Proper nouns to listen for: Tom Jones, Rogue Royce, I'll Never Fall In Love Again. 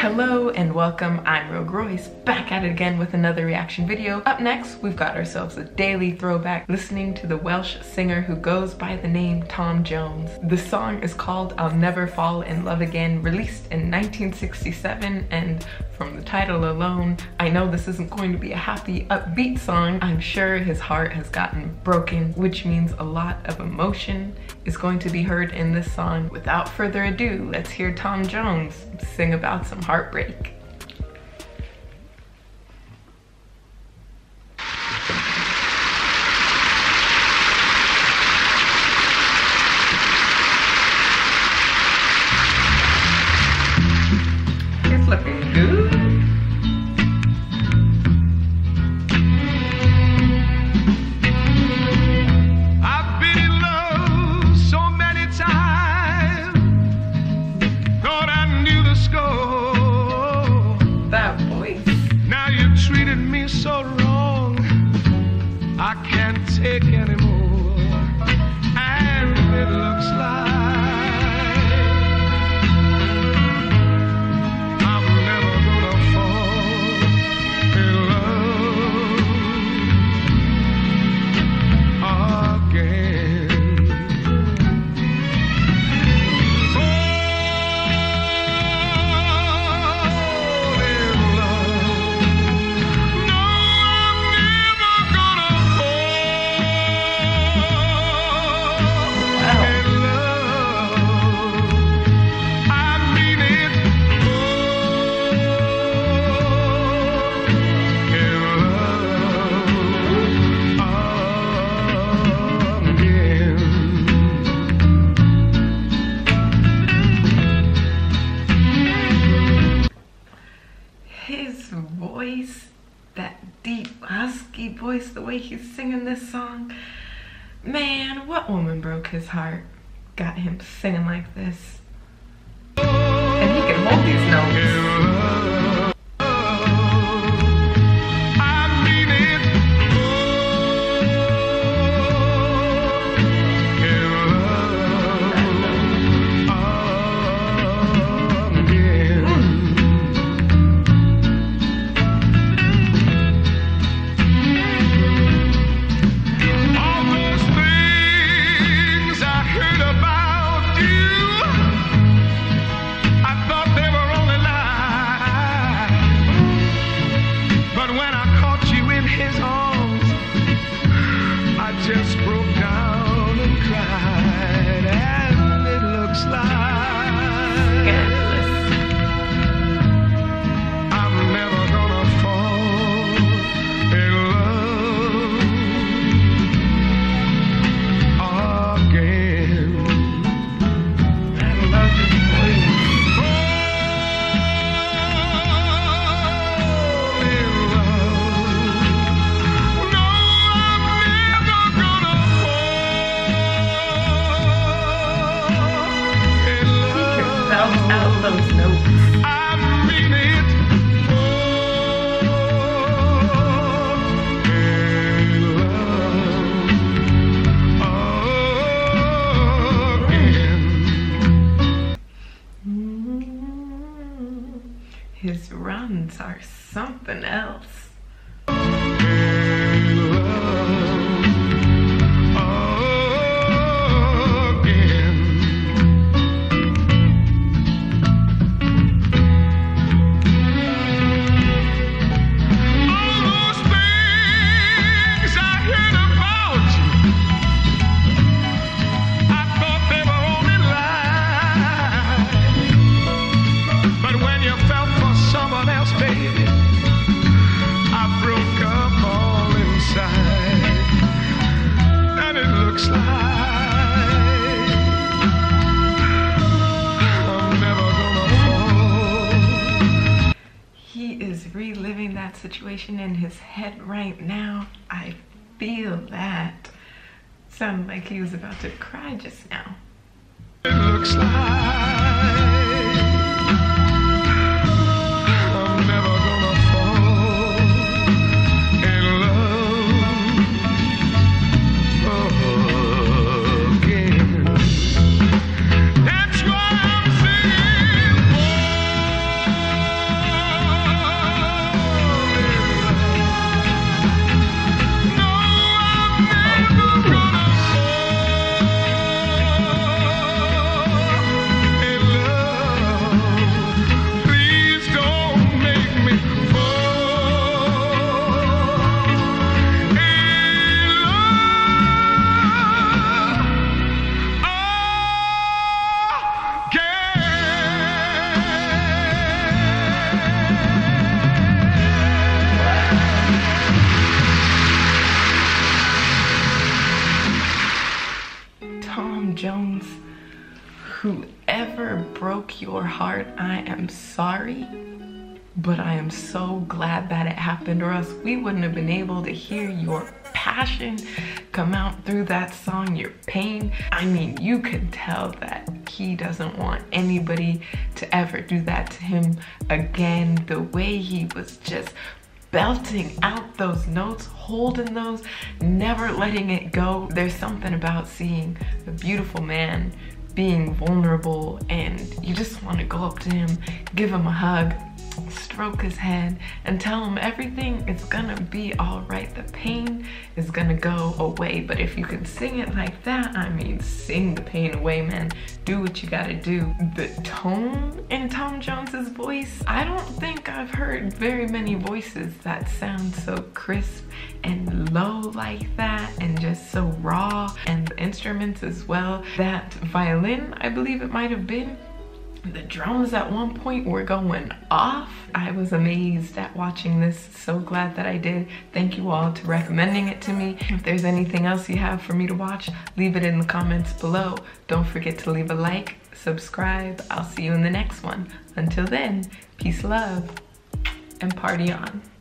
Hello and welcome, I'm Rogue Royce, back at it again with another reaction video. Up next, we've got ourselves a daily throwback, listening to the Welsh singer who goes by the name Tom Jones. The song is called I'll Never Fall In Love Again, released in 1967, and from the title alone, I know this isn't going to be a happy, upbeat song. I'm sure his heart has gotten broken, which means a lot of emotion is going to be heard in this song. Without further ado, let's hear Tom Jones sing about some heartbreak. It's looking good. I've been in love so many times, thought I knew the score. So wrong, I can't take anymore, and it looks like I'm never gonna fall in love again. Fall in love. Voice, the way he's singing this song, man, what woman broke his heart, got him singing like this? And he can hold these notes. I mean it. Just broke down and cried, and it looks like I'm never gonna fall in love again. I love this place. Fall in love. No, out those notes. I mean it. Fall in love. His runs are something else. He is reliving that situation in his head right now. I feel that. Sounded like he was about to cry just now. It looks like pure heart, I am sorry, but I am so glad that it happened, or else we wouldn't have been able to hear your passion come out through that song, your pain. I mean, you can tell that he doesn't want anybody to ever do that to him again. The way he was just belting out those notes, holding those, never letting it go. There's something about seeing a beautiful man being vulnerable, and you just want to go up to him, give him a hug, stroke his head, and tell him everything is gonna be all right. The pain is gonna go away. But if you can sing it like that, I mean, sing the pain away, man. Do what you gotta do. The tone in Tom Jones's voice, I don't think I've heard very many voices that sound so crisp and low like that, and just so raw, and the instruments as well. That violin, I believe it might have been, the drums at one point were going off. I was amazed at watching this, so glad that I did. Thank you all for recommending it to me. If there's anything else you have for me to watch, leave it in the comments below. Don't forget to leave a like, subscribe. I'll see you in the next one. Until then, peace, love, and party on.